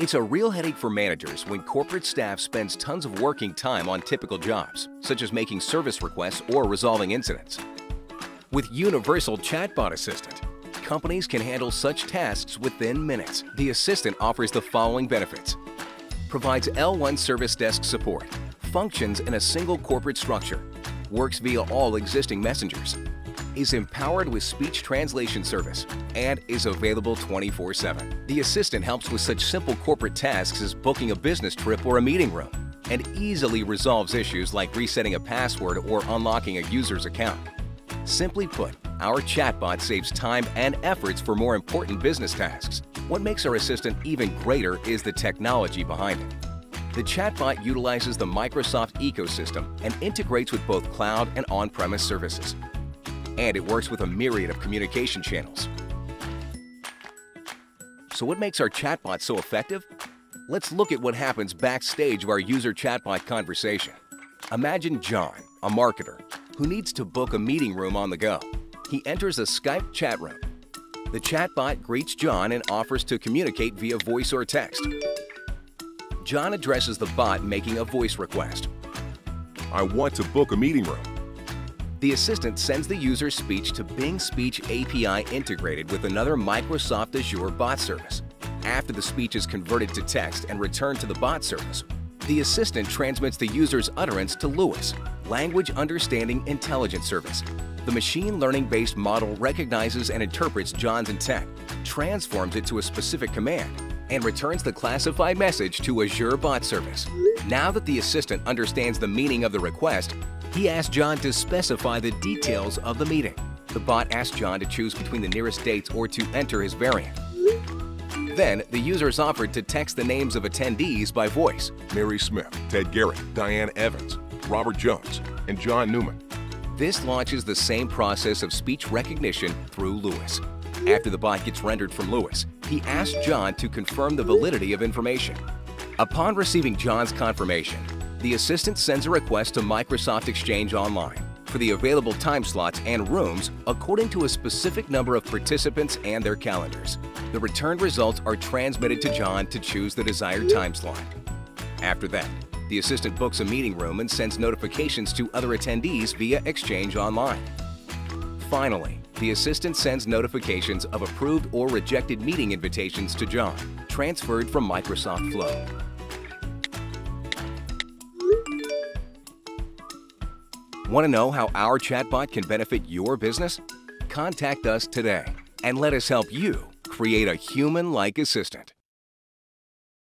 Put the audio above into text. It's a real headache for managers when corporate staff spends tons of working time on typical jobs, such as making service requests or resolving incidents. With Universal Chatbot Assistant, companies can handle such tasks within minutes. The assistant offers the following benefits: provides L1 service desk support, functions in a single corporate structure, works via all existing messengers, is empowered with speech translation service, and is available 24/7. The assistant helps with such simple corporate tasks as booking a business trip or a meeting room, and easily resolves issues like resetting a password or unlocking a user's account. Simply put, our chatbot saves time and efforts for more important business tasks. What makes our assistant even greater is the technology behind it. The chatbot utilizes the Microsoft ecosystem and integrates with both cloud and on-premise services. And it works with a myriad of communication channels. So what makes our chatbot so effective? Let's look at what happens backstage of our user chatbot conversation. Imagine John, a marketer, who needs to book a meeting room on the go. He enters a Skype chat room. The chatbot greets John and offers to communicate via voice or text. John addresses the bot, making a voice request. I want to book a meeting room. The assistant sends the user's speech to Bing Speech API integrated with another Microsoft Azure Bot Service. After the speech is converted to text and returned to the bot service, the assistant transmits the user's utterance to LUIS, Language Understanding Intelligence Service. The machine learning-based model recognizes and interprets John's intent, transforms it to a specific command, and returns the classified message to Azure Bot Service. Now that the assistant understands the meaning of the request, he asked John to specify the details of the meeting. The bot asked John to choose between the nearest dates or to enter his variant. Then, the user is offered to text the names of attendees by voice: Mary Smith, Ted Garrett, Diane Evans, Robert Jones, and John Newman. This launches the same process of speech recognition through LUIS. After the bot gets rendered from LUIS, he asked John to confirm the validity of information. Upon receiving John's confirmation, the assistant sends a request to Microsoft Exchange Online for the available time slots and rooms according to a specific number of participants and their calendars. The returned results are transmitted to John to choose the desired time slot. After that, the assistant books a meeting room and sends notifications to other attendees via Exchange Online. Finally, the assistant sends notifications of approved or rejected meeting invitations to John, transferred from Microsoft Flow. Want to know how our chatbot can benefit your business? Contact us today and let us help you create a human-like assistant.